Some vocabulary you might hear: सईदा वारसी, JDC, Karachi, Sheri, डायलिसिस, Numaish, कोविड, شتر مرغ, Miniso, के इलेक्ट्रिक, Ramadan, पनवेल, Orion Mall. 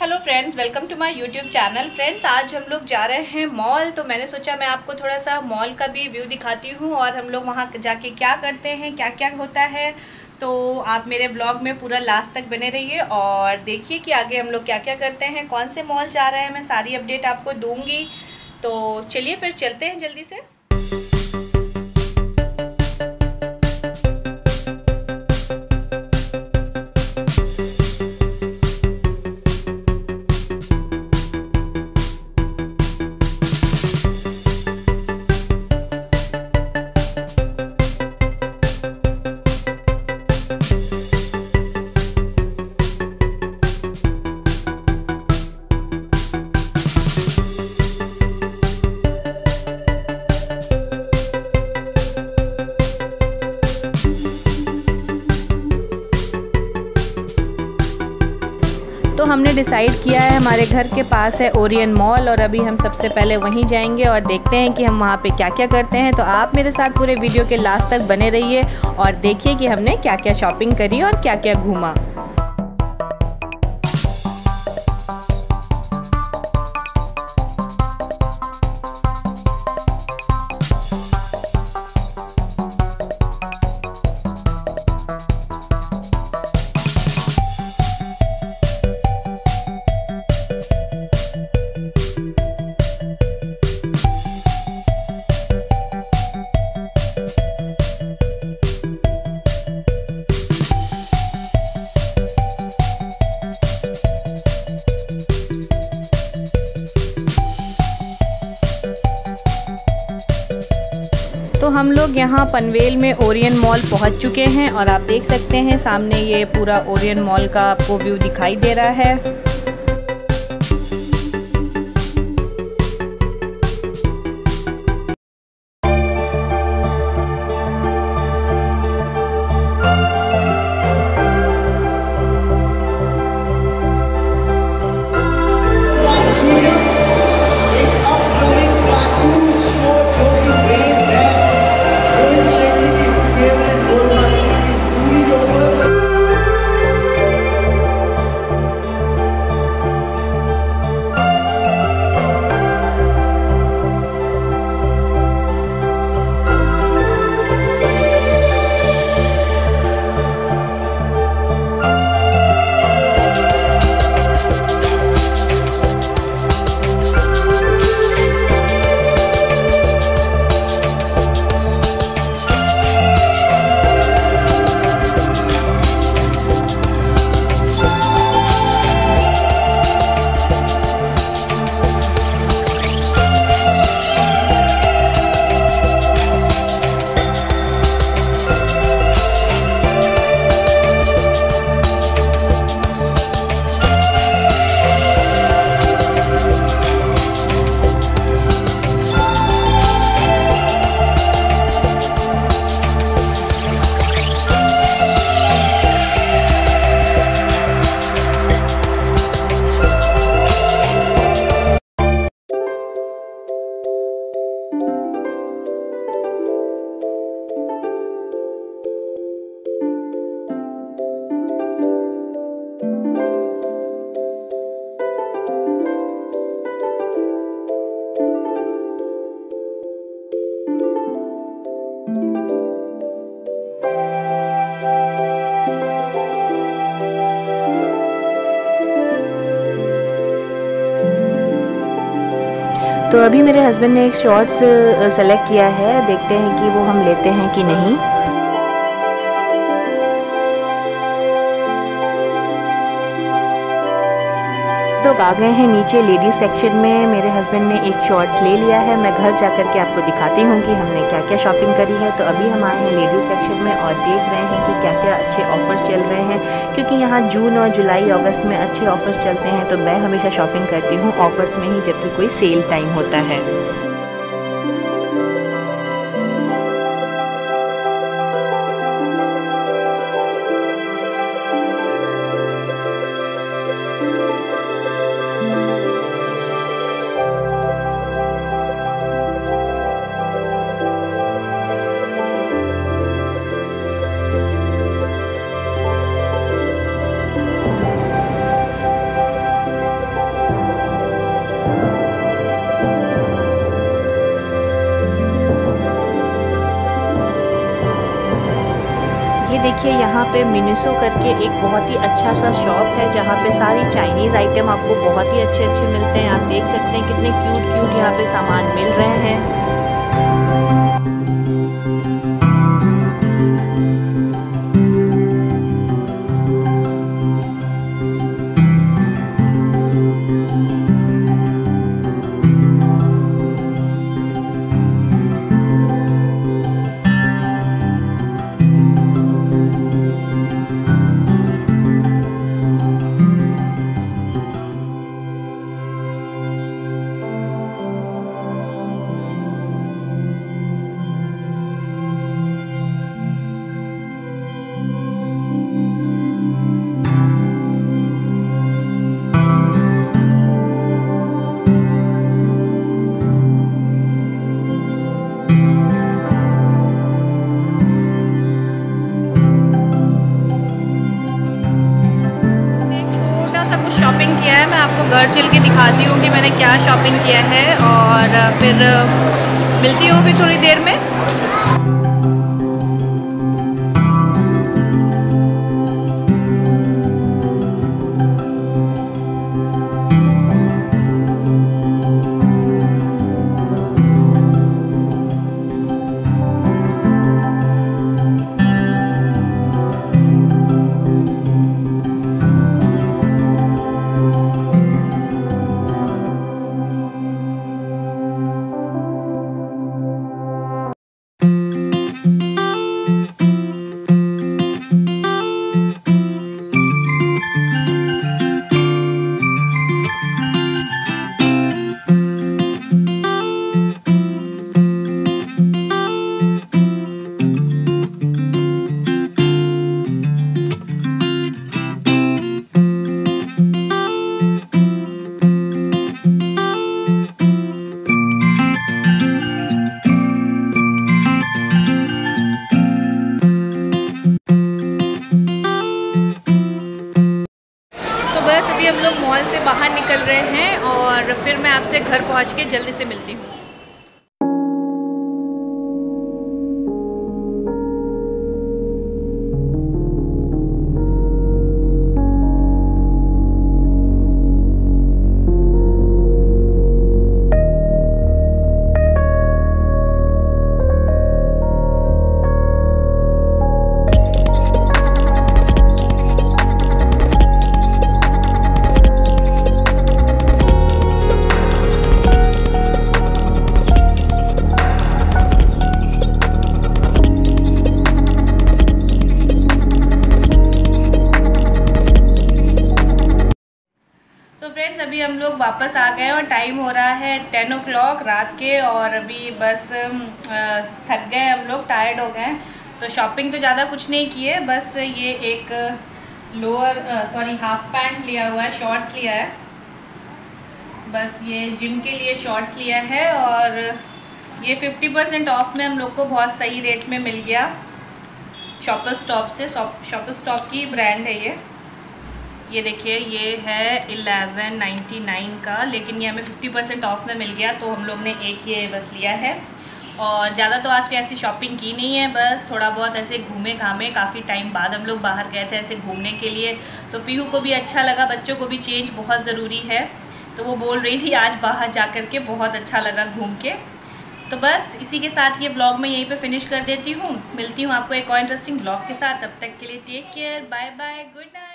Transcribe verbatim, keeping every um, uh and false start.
Hello friends, welcome to my YouTube channel. Friends, आज हम लोग जा रहे हैं मॉल, तो मैंने सोचा मैं आपको थोड़ा सा मॉल का भी व्यू दिखाती हूँ और हम लोग वहाँ जाके क्या करते हैं, क्या क्या होता है। तो आप मेरे ब्लॉग में पूरा लास्ट तक बने रहिए और देखिए कि आगे हम लोग क्या क्या करते हैं, कौन से मॉल जा रहे हैं, मैं सारी अपडेट आपको दूँगी। तो चलिए फिर चलते हैं जल्दी से। तो हमने डिसाइड किया है, हमारे घर के पास है ओरियन मॉल और अभी हम सबसे पहले वहीं जाएंगे और देखते हैं कि हम वहाँ पे क्या क्या करते हैं। तो आप मेरे साथ पूरे वीडियो के लास्ट तक बने रहिए और देखिए कि हमने क्या क्या शॉपिंग करी और क्या क्या घूमा। तो हम लोग यहाँ पनवेल में ओरियन मॉल पहुँच चुके हैं और आप देख सकते हैं सामने ये पूरा ओरियन मॉल का आपको व्यू दिखाई दे रहा है। तो अभी मेरे हस्बैंड ने एक शॉर्ट्स सेलेक्ट किया है, देखते हैं कि वो हम लेते हैं कि नहीं। लोग आ गए हैं नीचे लेडीज सेक्शन में। मेरे हस्बैंड ने एक शॉर्ट्स ले लिया है, मैं घर जाकर के आपको दिखाती हूँ कि हमने क्या क्या शॉपिंग करी है। तो अभी हम आए हैं लेडीज सेक्शन में और देख रहे हैं कि क्या क्या अच्छे ऑफर्स चल रहे हैं, क्योंकि यहाँ जून और जुलाई अगस्त में अच्छे ऑफर्स चलते हैं। तो मैं हमेशा शॉपिंग करती हूँ ऑफर्स में ही, जबकि कोई सेल टाइम होता है। देखिए यहाँ पे मिनिसो करके एक बहुत ही अच्छा सा शॉप है जहाँ पे सारी चाइनीज़ आइटम आपको बहुत ही अच्छे अच्छे मिलते हैं। आप देख सकते हैं कितने क्यूट क्यूट यहाँ पे सामान मिल रहे किया है। मैं आपको घर चल के दिखाती हूँ कि मैंने क्या शॉपिंग किया है और फिर मिलती हूँ भी थोड़ी देर में। हम लोग मॉल से बाहर निकल रहे हैं और फिर मैं आपसे घर पहुंच के जल्दी से मिलती हूँ। अभी हम लोग वापस आ गए और टाइम हो रहा है टेन ओ क्लॉक रात के और अभी बस थक गए हम लोग, टायर्ड हो गए। तो शॉपिंग तो ज़्यादा कुछ नहीं किए, बस ये एक लोअर सॉरी हाफ पैंट लिया हुआ है, शॉर्ट्स लिया है, बस ये जिम के लिए शॉर्ट्स लिया है और ये फिफ्टी परसेंट ऑफ में हम लोग को बहुत सही रेट में मिल गया शॉपस्टॉप से। शॉपस्टॉप की ब्रांड है ये। ये देखिए ये है इलेवन नाइन्टी नाइन का, लेकिन ये हमें फिफ्टी परसेंट ऑफ में मिल गया तो हम लोग ने एक ये बस लिया है। और ज़्यादा तो आज की ऐसी शॉपिंग की नहीं है, बस थोड़ा बहुत ऐसे घूमे घामे। काफ़ी टाइम बाद हम लोग बाहर गए थे ऐसे घूमने के लिए, तो पीहू को भी अच्छा लगा। बच्चों को भी चेंज बहुत ज़रूरी है, तो वो बोल रही थी आज बाहर जा कर के बहुत अच्छा लगा घूम के। तो बस इसी के साथ ये ब्लॉग मैं यहीं पे फिनिश कर देती हूँ। मिलती हूँ आपको एक और इंटरेस्टिंग ब्लॉग के साथ, तब तक के लिए take care, bye bye, good night.